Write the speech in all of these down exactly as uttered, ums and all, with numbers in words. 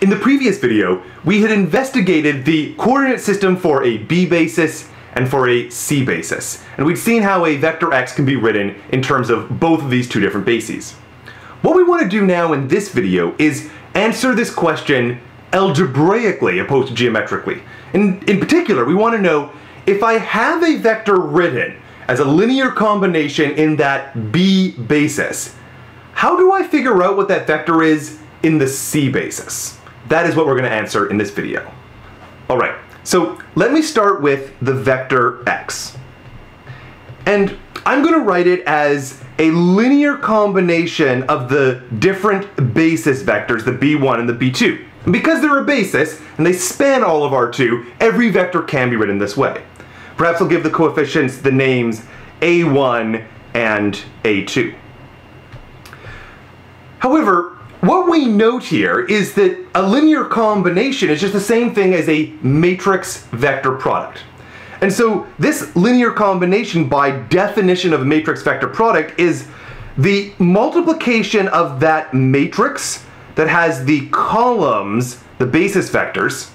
In the previous video, we had investigated the coordinate system for a B basis and for a C basis, and we'd seen how a vector x can be written in terms of both of these two different bases. What we want to do now in this video is answer this question algebraically opposed to geometrically. In, in particular, we want to know if I have a vector written as a linear combination in that B basis, how do I figure out what that vector is in the C basis? That is what we're going to answer in this video. All right, so let me start with the vector x. And I'm going to write it as a linear combination of the different basis vectors, the b one and the b two. And because they're a basis, and they span all of R two, every vector can be written this way. Perhaps I'll give the coefficients the names a one and a two. However, what we note here is that a linear combination is just the same thing as a matrix vector product. And so this linear combination, by definition of a matrix vector product, is the multiplication of that matrix that has the columns, the basis vectors,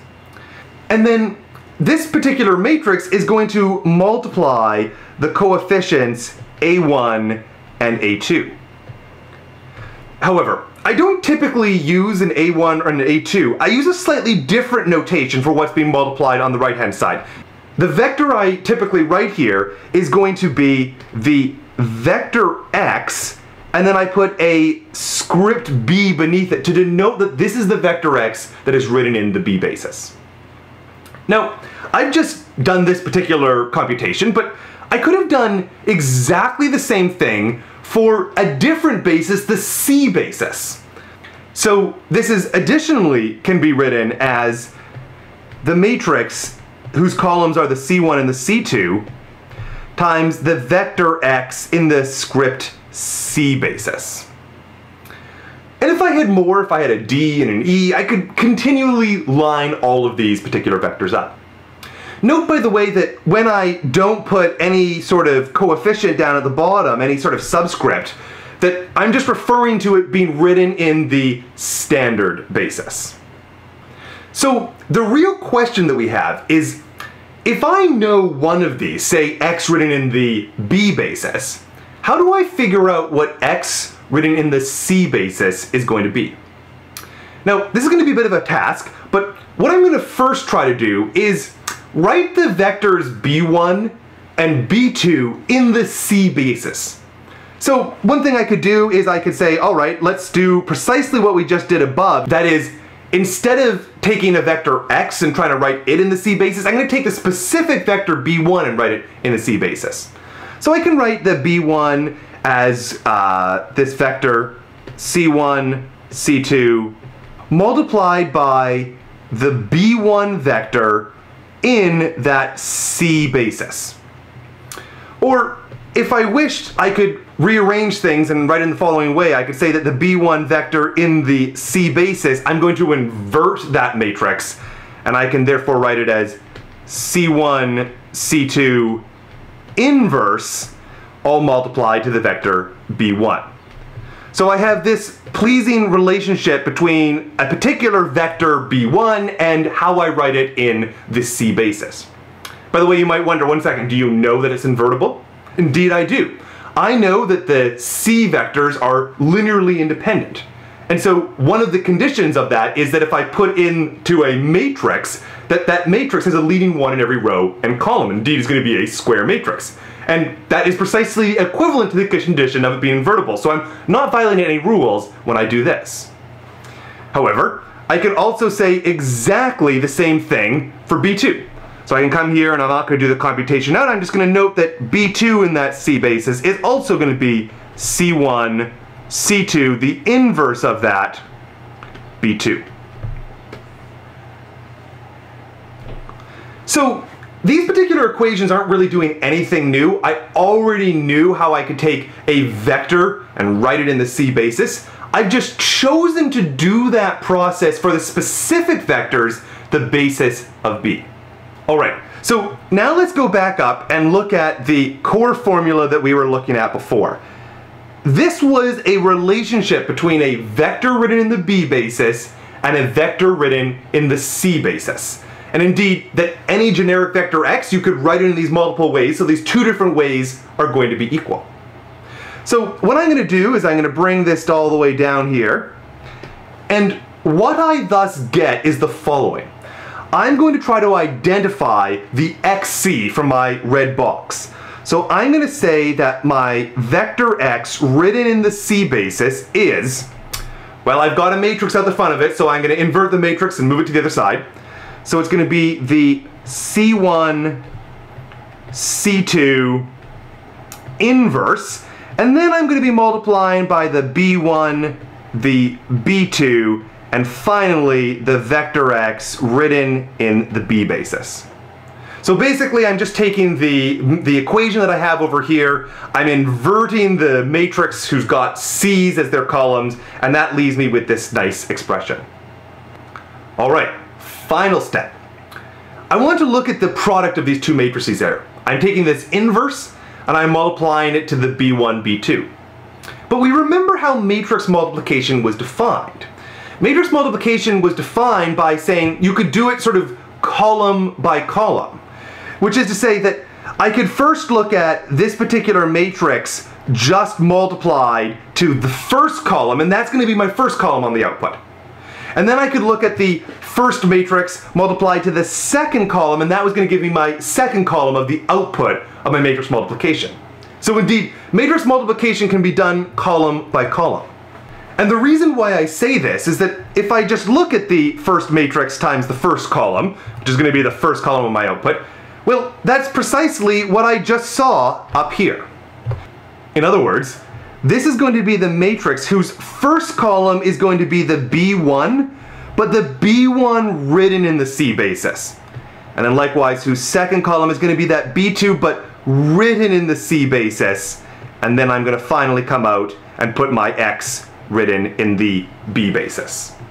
and then this particular matrix is going to multiply the coefficients a one and a two. However, I don't typically use an a one or an a two. I use a slightly different notation for what's being multiplied on the right-hand side. The vector I typically write here is going to be the vector x, and then I put a script b beneath it to denote that this is the vector x that is written in the b basis. Now, I've just done this particular computation, but I could have done exactly the same thing for a different basis, the C basis. So this is additionally can be written as the matrix whose columns are the C one and the C two times the vector x in the script C basis. And if I had more, if I had a D and an E, I could continually line all of these particular vectors up. Note, by the way, that when I don't put any sort of coefficient down at the bottom, any sort of subscript, that I'm just referring to it being written in the standard basis. So the real question that we have is, if I know one of these, say x written in the B basis, how do I figure out what x written in the C basis is going to be? Now, this is going to be a bit of a task, but what I'm going to first try to do is write the vectors b one and b two in the C basis. So one thing I could do is I could say, all right, let's do precisely what we just did above. That is, instead of taking a vector x and trying to write it in the C basis, I'm going to take the specific vector b one and write it in the C basis. So I can write the b one as uh, this vector c one, c two, multiplied by the b one vector in that C basis. Or if I wished, I could rearrange things and write in the following way. I could say that the b one vector in the C basis, I'm going to invert that matrix, and I can therefore write it as c one, c two inverse, all multiplied to the vector b one. So I have this pleasing relationship between a particular vector b one and how I write it in the C basis. By the way, you might wonder, one second, do you know that it's invertible? Indeed I do. I know that the C vectors are linearly independent. And so one of the conditions of that is that if I put into a matrix, that that matrix has a leading one in every row and column. Indeed, it's going to be a square matrix. And that is precisely equivalent to the condition of it being invertible, so I'm not violating any rules when I do this. However, I could also say exactly the same thing for b two. So I can come here and I'm not going to do the computation out, I'm just going to note that b two in that C basis is also going to be c one, c two, the inverse of that, b two. So these particular equations aren't really doing anything new. I already knew how I could take a vector and write it in the C basis. I've just chosen to do that process for the specific vectors, the basis of B. All right, so now let's go back up and look at the core formula that we were looking at before. This was a relationship between a vector written in the B basis and a vector written in the C basis. And indeed, that any generic vector x you could write in these multiple ways, so these two different ways are going to be equal. So what I'm going to do is I'm going to bring this all the way down here, and what I thus get is the following. I'm going to try to identify the X C from my red box. So I'm going to say that my vector x written in the C basis is, well, I've got a matrix out the front of it, so I'm going to invert the matrix and move it to the other side. So it's going to be the C one, C two inverse, and then I'm going to be multiplying by the B one, the B two, and finally the vector x written in the B basis. So basically I'm just taking the, the equation that I have over here, I'm inverting the matrix who's got C's as their columns, and that leaves me with this nice expression. All right, final step. I want to look at the product of these two matrices there. I'm taking this inverse and I'm multiplying it to the B one, B two. But we remember how matrix multiplication was defined. Matrix multiplication was defined by saying you could do it sort of column by column, which is to say that I could first look at this particular matrix just multiplied to the first column, and that's going to be my first column on the output. And then I could look at the first matrix multiplied to the second column, and that was going to give me my second column of the output of my matrix multiplication. So indeed, matrix multiplication can be done column by column. And the reason why I say this is that if I just look at the first matrix times the first column, which is going to be the first column of my output, well, that's precisely what I just saw up here. In other words, this is going to be the matrix whose first column is going to be the B one, but the B one written in the C basis. And then likewise, whose second column is going to be that B two, but written in the C basis. And then I'm going to finally come out and put my X written in the B basis.